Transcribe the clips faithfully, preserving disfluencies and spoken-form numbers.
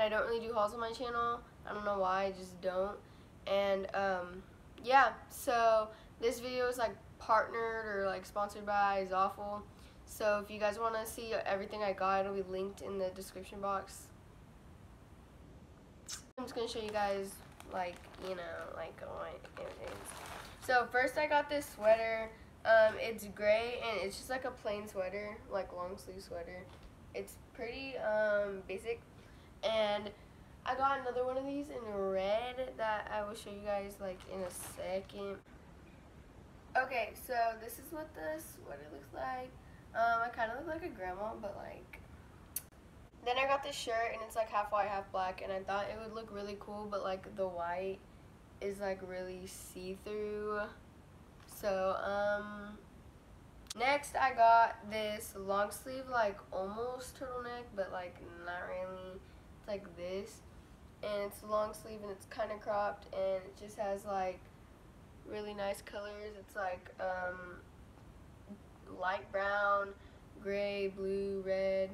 I don't really do hauls on my channel. I don't know why, I just don't. And um, yeah, so this video is like partnered or like sponsored by ZAFUL. So if you guys want to see everything I got, it'll be linked in the description box. I'm just gonna show you guys like you know like everything. So first I got this sweater. Um, it's gray and it's just like a plain sweater, like long sleeve sweater. It's pretty um, basic. And I got another one of these in red that I will show you guys like in a second. Okay, so this is what the sweater looks like. Um, I kind of look like a grandma, but like. Then I got this shirt and it's like half white, half black, and I thought it would look really cool, but like the white is like really see-through. So um, next I got this long sleeve like almost turtleneck, but like not really. It's like this, and it's long sleeve and it's kind of cropped, and it just has like really nice colors. It's like um, light brown, gray, blue, red,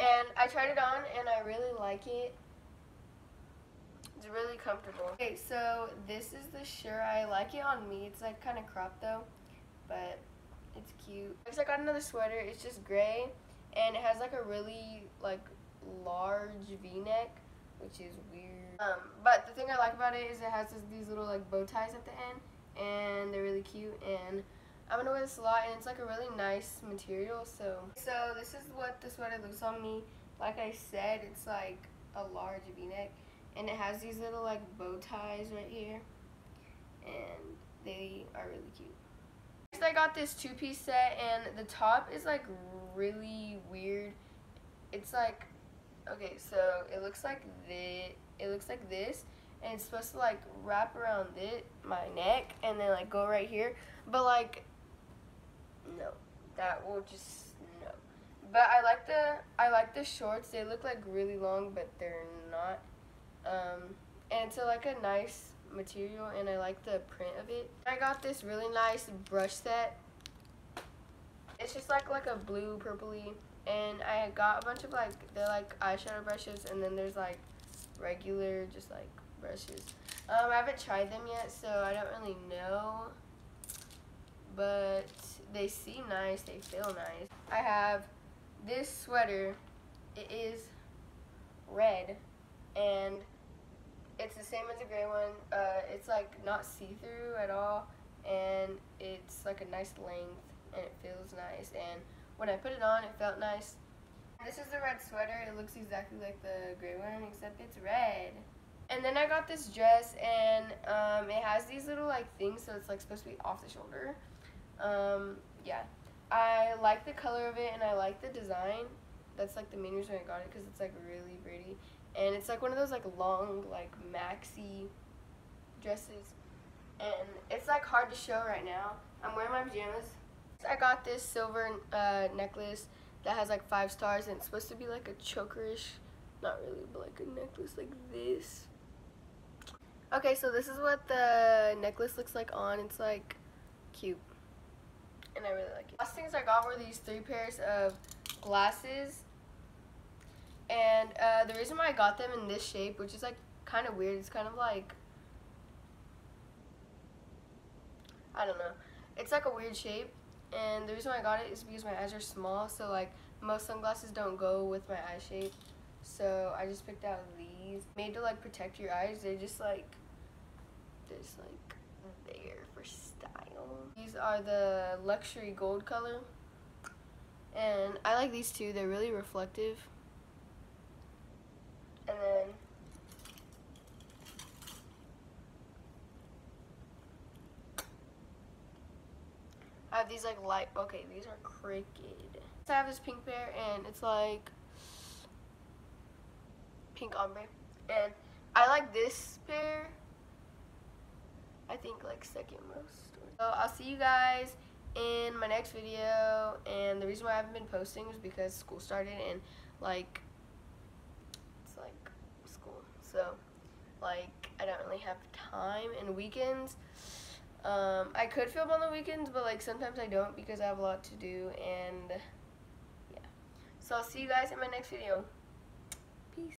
and I tried it on and I really like it. It's really comfortable. Okay, so this is the shirt. I like it on me. It's like kind of cropped though, but it's cute. Next I got another sweater. It's just gray and it has like a really like large V-neck, which is weird, um but the thing I like about it is it has this, these little like bow ties at the end, and they're really cute, and I'm gonna wear this a lot, and it's like a really nice material. So so this is what the sweater looks on me. Like I said, it's like a large V-neck and it has these little like bow ties right here, and they are really cute. Next I got this two-piece set, and the top is like really weird. It's like, okay, so it looks like this, it looks like this, and it's supposed to like wrap around this, my neck, and then like go right here, but like, no, that will just, no. But I like the, I like the shorts. They look like really long, but they're not, um, and it's a, like a nice material, and I like the print of it. I got this really nice brush set. It's just like, like a blue, purpley, and I got a bunch of like, they're like eyeshadow brushes, and then there's like regular, just like brushes. Um, I haven't tried them yet, so I don't really know, but they seem nice, they feel nice. I have this sweater. It is red, and it's the same as the gray one. Uh, it's like not see-through at all, and it's like a nice length, and it feels nice, and when I put it on, it felt nice. This is the red sweater. It looks exactly like the gray one, except it's red. And then I got this dress, and um, it has these little like things, so it's like supposed to be off the shoulder. Um, yeah, I like the color of it, and I like the design. That's like the main reason I got it, because it's like really pretty, and it's like one of those like long like maxi dresses, and it's like hard to show right now. I'm wearing my pajamas. I got this silver uh, necklace that has like five stars, and it's supposed to be like a chokerish, not really, but like a necklace like this. Okay, so this is what the necklace looks like on. It's like cute, and I really like it. Last things I got were these three pairs of glasses, and uh, the reason why I got them in this shape, which is like kind of weird, it's kind of like, I don't know, it's like a weird shape, and the reason why I got it is because my eyes are small, so like most sunglasses don't go with my eye shape, so I just picked out these. Made to like protect your eyes. They're just like, they're just like there for style. These are the luxury gold color, and I like these too. They're really reflective. And then I have these like light, okay, these are crooked. So I have this pink pair, and it's like pink ombre, and I like this pair, I think like second most. So I'll see you guys in my next video, and the reason why I haven't been posting is because school started, and like it's like school, so like I don't really have time, and weekends um I could film on the weekends, but like sometimes I don't because I have a lot to do, and yeah, so I'll see you guys in my next video.